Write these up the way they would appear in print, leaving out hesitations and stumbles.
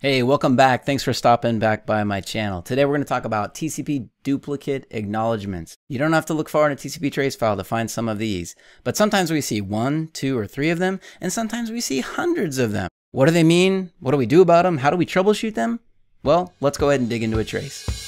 Hey, welcome back. Thanks for stopping back by my channel. Today we're going to talk about TCP duplicate acknowledgements. You don't have to look far in a TCP trace file to find some of these, but sometimes we see 1, 2, or 3 of them, and sometimes we see hundreds of them. What do they mean? What do we do about them? How do we troubleshoot them? Well, let's go ahead and dig into a trace.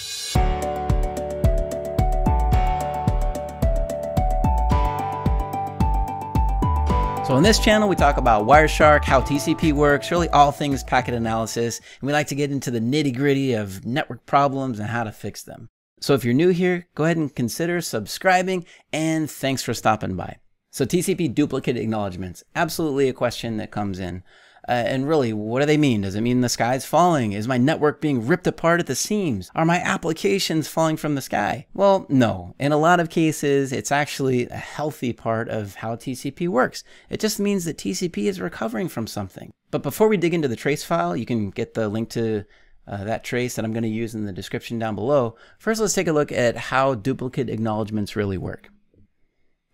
So on this channel, we talk about Wireshark, how TCP works, really all things packet analysis, and we like to get into the nitty-gritty of network problems and how to fix them. So if you're new here, go ahead and consider subscribing, and thanks for stopping by. So TCP duplicate acknowledgements, absolutely a question that comes in. And really, what do they mean? Does it mean the sky's falling? Is my network being ripped apart at the seams? Are my applications falling from the sky? Well, no. In a lot of cases, it's actually a healthy part of how TCP works. It just means that TCP is recovering from something. But before we dig into the trace file, you can get the link to that trace that I'm going to use in the description down below. First, let's take a look at how duplicate acknowledgements really work.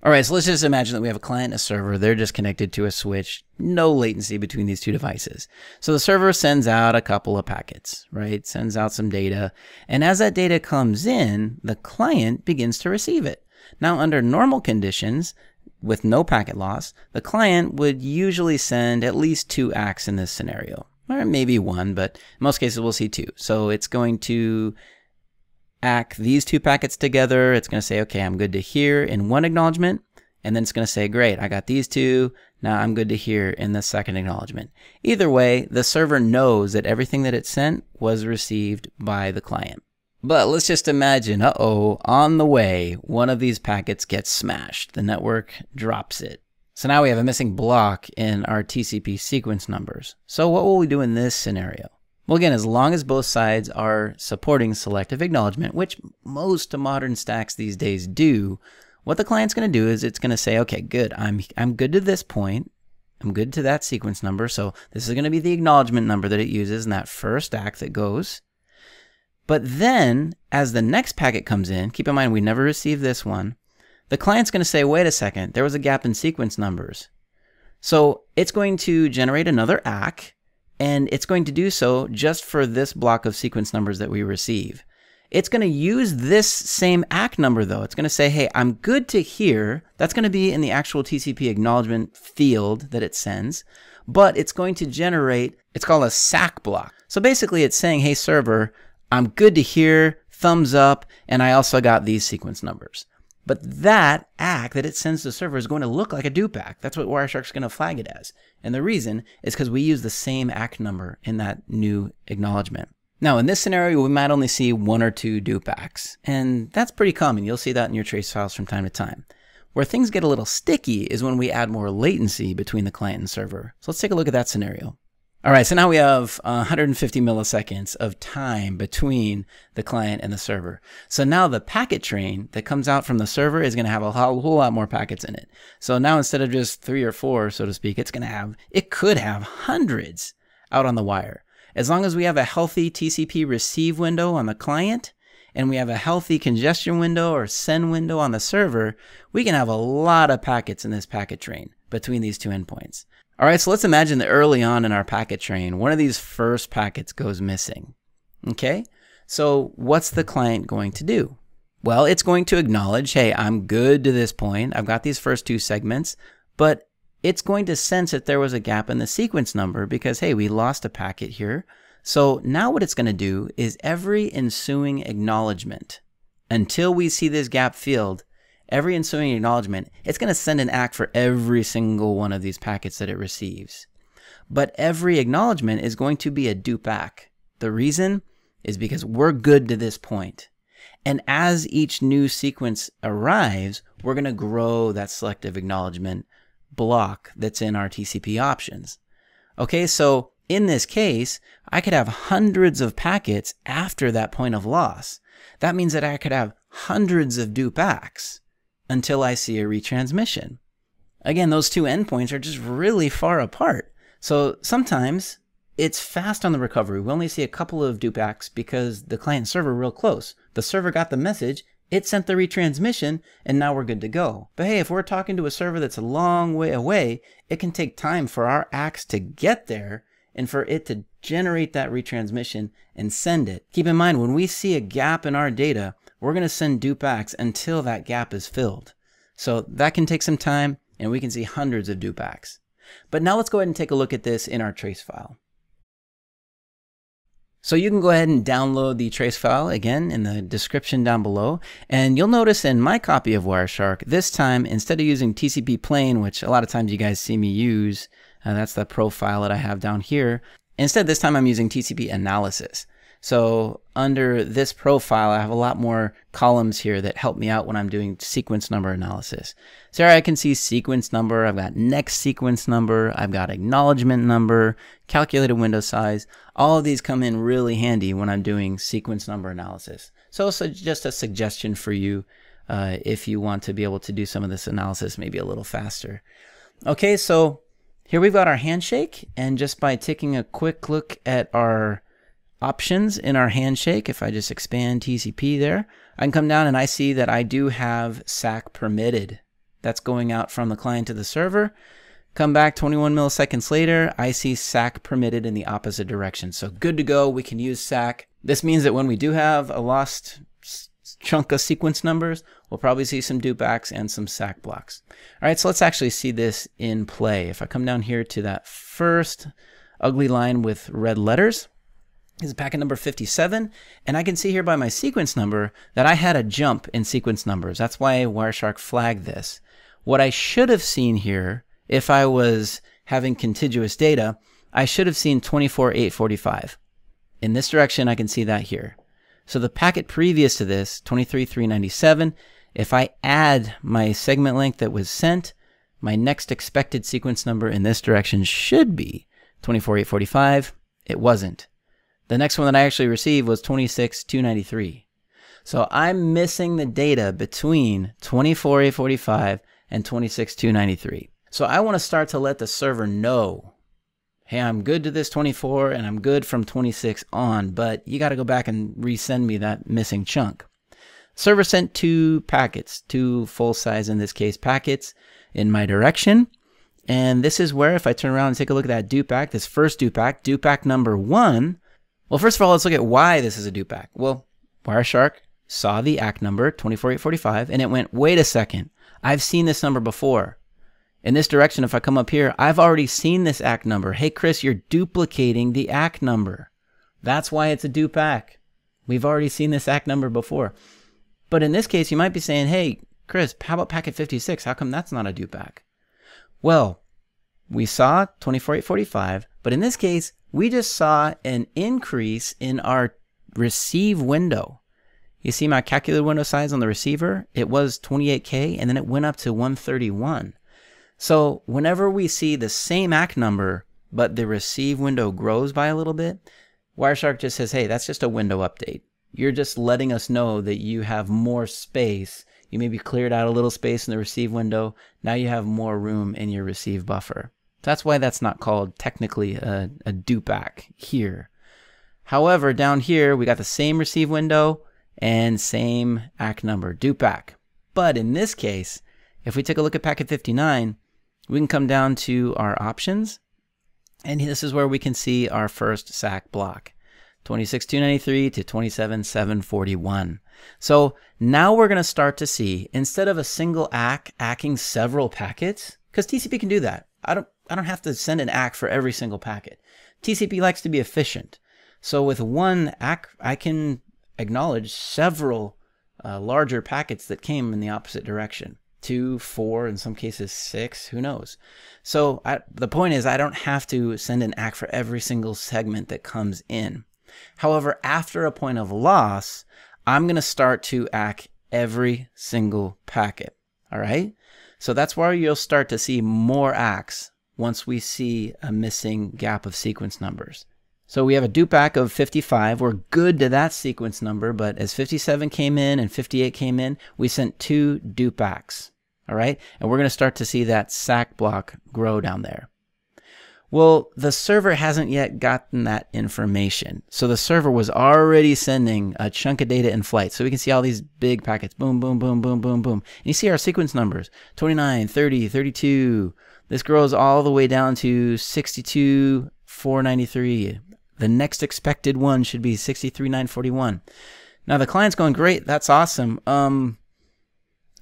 All right, so let's just imagine that we have a client and a server. They're just connected to a switch, no latency between these two devices. So the server sends out a couple of packets, right? Sends out some data. And as that data comes in, the client begins to receive it. Now, under normal conditions, with no packet loss, the client would usually send at least 2 ACKs in this scenario, or maybe 1, but in most cases we'll see 2. So it's going to ACK these 2 packets together. It's going to say, okay, I'm good to hear in 1 acknowledgement. And then it's going to say, great, I got these 2. Now I'm good to hear in the 2nd acknowledgement. Either way, the server knows that everything that it sent was received by the client. But let's just imagine, uh-oh, on the way, one of these packets gets smashed. The network drops it. So now we have a missing block in our TCP sequence numbers. So what will we do in this scenario? Well, again, as long as both sides are supporting selective acknowledgement, which most modern stacks these days do, what the client's going to do is it's going to say, okay, good, I'm good to this point. I'm good to that sequence number. So this is going to be the acknowledgement number that it uses in that first ACK that goes. But then as the next packet comes in, keep in mind, we never received this one. The client's going to say, wait a second, there was a gap in sequence numbers. So it's going to generate another ACK. And it's going to do so just for this block of sequence numbers that we receive. It's going to use this same ACK number, though. It's going to say, hey, I'm good to hear. That's going to be in the actual TCP acknowledgement field that it sends. But it's going to generate, it's called a SACK block. So basically, it's saying, hey, server, I'm good to hear, thumbs up, and I also got these sequence numbers. But that ACK that it sends to the server is going to look like a dupe ACK. That's what Wireshark's going to flag it as. And the reason is because we use the same ACK number in that new acknowledgement. Now, in this scenario, we might only see 1 or 2 dupe ACKs. And that's pretty common. You'll see that in your trace files from time to time. Where things get a little sticky is when we add more latency between the client and server. So let's take a look at that scenario. All right, so now we have 150 milliseconds of time between the client and the server. So now the packet train that comes out from the server is gonna have a whole lot more packets in it. So now instead of just 3 or 4, so to speak, it's gonna have, it could have hundreds out on the wire. As long as we have a healthy TCP receive window on the client and we have a healthy congestion window or send window on the server, we can have a lot of packets in this packet train between these 2 endpoints. All right, so let's imagine that early on in our packet train, one of these first packets goes missing, okay? So what's the client going to do? Well, it's going to acknowledge, hey, I'm good to this point. I've got these first 2 segments, but it's going to sense that there was a gap in the sequence number because, hey, we lost a packet here. So now what it's going to do is every ensuing acknowledgement, until we see this gap filled, every ensuing acknowledgement, it's going to send an ACK for every single one of these packets that it receives. But every acknowledgement is going to be a dupe ACK. The reason is because we're good to this point. And as each new sequence arrives, we're going to grow that selective acknowledgement block that's in our TCP options. Okay, so in this case, I could have hundreds of packets after that point of loss. That means that I could have hundreds of dupe ACKs until I see a retransmission. Again, those 2 endpoints are just really far apart. So sometimes it's fast on the recovery. We only see a couple of dupe ACKs because the client and server are real close. The server got the message, it sent the retransmission, and now we're good to go. But hey, if we're talking to a server that's a long way away, it can take time for our ACKs to get there and for it to generate that retransmission and send it. Keep in mind, when we see a gap in our data, we're going to send dupe acts until that gap is filled. So that can take some time, and we can see hundreds of dupe acts. But now let's go ahead and take a look at this in our trace file. So you can go ahead and download the trace file again in the description down below. And you'll notice in my copy of Wireshark, this time, instead of using TCP plain, which a lot of times you guys see me use, that's the profile that I have down here. Instead, this time I'm using TCP analysis. So under this profile, I have a lot more columns here that help me out when I'm doing sequence number analysis. So here I can see sequence number, I've got next sequence number, I've got acknowledgement number, calculated window size. All of these come in really handy when I'm doing sequence number analysis. So just a suggestion for you if you want to be able to do some of this analysis maybe a little faster. Okay, so here we've got our handshake, and just by taking a quick look at our options in our handshake, if I just expand TCP there, I can come down and I see that I do have SACK permitted. That's going out from the client to the server. Come back 21 milliseconds later, I see SACK permitted in the opposite direction. So good to go, we can use SACK. This means that when we do have a lost chunk of sequence numbers, we'll probably see some dupe acts and some SACK blocks. All right, so let's actually see this in play. If I come down here to that first ugly line with red letters, is packet number 57, and I can see here by my sequence number that I had a jump in sequence numbers. That's why Wireshark flagged this. What I should have seen here, if I was having contiguous data, I should have seen 24,845. In this direction, I can see that here. So the packet previous to this, 23,397, if I add my segment length that was sent, my next expected sequence number in this direction should be 24,845. It wasn't. The next one that I actually received was 26,293. So I'm missing the data between 24,845 and 26,293. So I want to start to let the server know, hey, I'm good to this 24 and I'm good from 26 on, but you got to go back and resend me that missing chunk. Server sent two packets, two full size in this case packets in my direction. And this is where, if I turn around and take a look at that dupe act, this first dupe act number one, well, first of all, let's look at why this is a dupe act. Well, Wireshark saw the act number, 24,845, and it went, wait a second, I've seen this number before. In this direction, if I come up here, I've already seen this act number. Hey, Chris, you're duplicating the act number. That's why it's a dupe act. We've already seen this act number before. But in this case, you might be saying, hey, Chris, how about packet 56? How come that's not a dupe act? Well, we saw 24,845, but in this case, we just saw an increase in our receive window. You see my calculated window size on the receiver? It was 28K, and then it went up to 131. So whenever we see the same ACK number, but the receive window grows by a little bit, Wireshark just says, hey, that's just a window update. You're just letting us know that you have more space. You maybe cleared out a little space in the receive window. Now you have more room in your receive buffer. That's why that's not called technically a dupe act here. However, down here, we got the same receive window and same act number, dupe act. But in this case, if we take a look at packet 59, we can come down to our options, and this is where we can see our first SACK block, 26,293 to 27,741. So now we're gonna start to see, instead of a single ACK acking several packets, because TCP can do that. I don't have to send an ACK for every single packet. TCP likes to be efficient. So with one ACK, I can acknowledge several larger packets that came in the opposite direction. 2, 4, in some cases 6, who knows? So the point is I don't have to send an ACK for every single segment that comes in. However, after a point of loss, I'm gonna start to ACK every single packet, all right? So that's where you'll start to see more acts once we see a missing gap of sequence numbers. So we have a dupe act of 55. We're good to that sequence number, but as 57 came in and 58 came in, we sent two dupe acts, all right? And we're gonna start to see that SACK block grow down there. Well, the server hasn't yet gotten that information. So the server was already sending a chunk of data in flight. So we can see all these big packets, boom, boom, boom, boom, boom, boom. And you see our sequence numbers, 29, 30, 32. This grows all the way down to 62, $493. The next expected one should be $63,941. Now the client's going, great, that's awesome.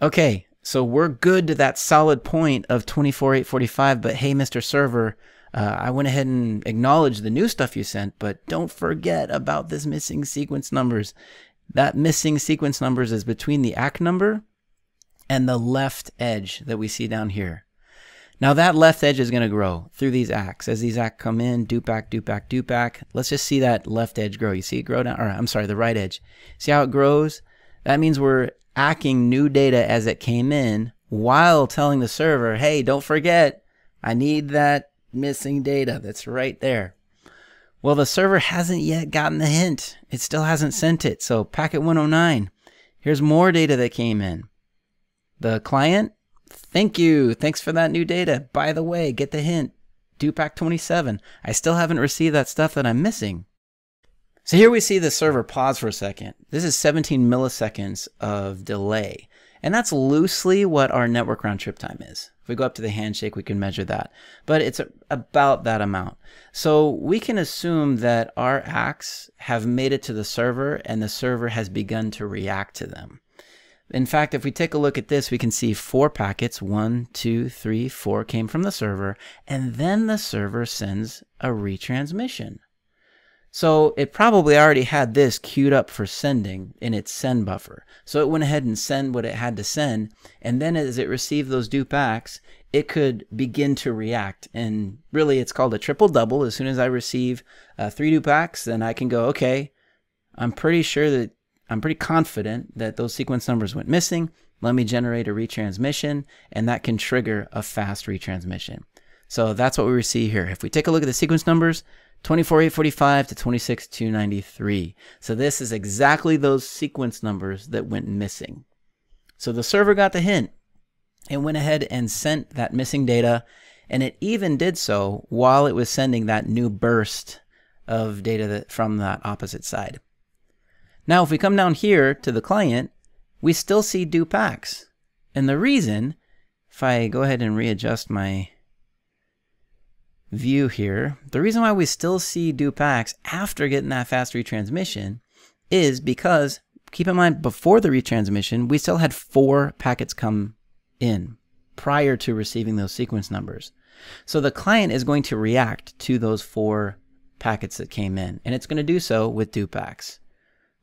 Okay, so we're good to that solid point of $24,845, but hey, Mr. Server, I went ahead and acknowledged the new stuff you sent, but don't forget about this missing sequence numbers. That missing sequence numbers is between the ACK number and the left edge that we see down here. Now that left edge is going to grow through these acks. As these acks come in, dupe back, dupe back, dupe back. Let's just see that left edge grow. You see it grow down, or I'm sorry, the right edge. See how it grows? That means we're acking new data as it came in while telling the server, hey, don't forget, I need that missing data that's right there. Well, the server hasn't yet gotten the hint. It still hasn't sent it. So packet 109, here's more data that came in. The client, thank you. Thanks for that new data. By the way, get the hint. Dupe Act 27. I still haven't received that stuff that I'm missing. So here we see the server pause for a second. This is 17 milliseconds of delay. And that's loosely what our network round trip time is. If we go up to the handshake, we can measure that. But it's about that amount. So we can assume that our acks have made it to the server and the server has begun to react to them. In fact, if we take a look at this, we can see 4 packets, 1, 2, 3, 4 came from the server, and then the server sends a retransmission. So it probably already had this queued up for sending in its send buffer. So it went ahead and sent what it had to send, and then as it received those dupe acks, it could begin to react. And really, it's called a triple double. As soon as I receive 3 dupe acks, then I can go, okay, I'm pretty confident that those sequence numbers went missing. Let me generate a retransmission, and that can trigger a fast retransmission. So that's what we see here. If we take a look at the sequence numbers, 24,845 to 26,293. So this is exactly those sequence numbers that went missing. So the server got the hint and went ahead and sent that missing data, and it even did so while it was sending that new burst of data from that opposite side. Now, if we come down here to the client, we still see dupe acks. And the reason, if I go ahead and readjust my view here, the reason why we still see dupe acks after getting that fast retransmission is because, keep in mind, before the retransmission, we still had 4 packets come in prior to receiving those sequence numbers. So the client is going to react to those 4 packets that came in, and it's going to do so with dupe acks.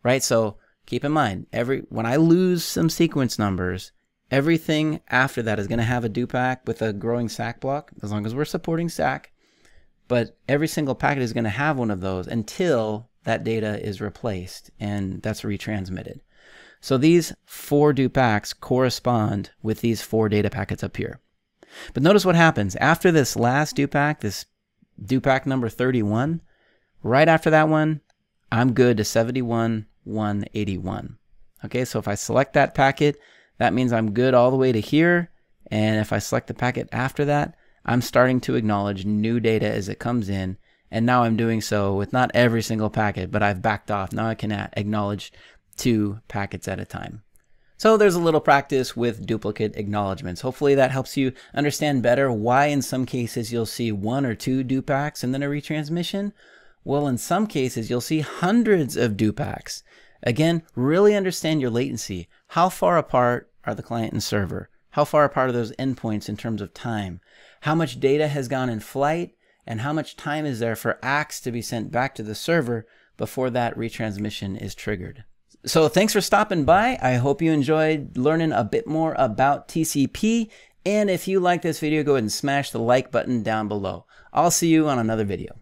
Right, so keep in mind, when I lose some sequence numbers, everything after that is going to have a dupe ack with a growing SACK block, as long as we're supporting SACK. But every single packet is going to have one of those until that data is replaced and that's retransmitted. So these 4 dupe acks correspond with these 4 data packets up here. But notice what happens after this last dupe ack, this dupe ack number 31. Right after that one, I'm good to 71,181. Okay, so if I select that packet, that means I'm good all the way to here. And if I select the packet after that, I'm starting to acknowledge new data as it comes in. And now I'm doing so with not every single packet, but I've backed off. Now I can acknowledge 2 packets at a time. So there's a little practice with duplicate acknowledgements. Hopefully that helps you understand better why in some cases you'll see 1 or 2 dupe acks and then a retransmission. Well, in some cases, you'll see hundreds of dupe acks. Again, really understand your latency. How far apart are the client and server? How far apart are those endpoints in terms of time? How much data has gone in flight? And how much time is there for acks to be sent back to the server before that retransmission is triggered? So thanks for stopping by. I hope you enjoyed learning a bit more about TCP. And if you like this video, go ahead and smash the like button down below. I'll see you on another video.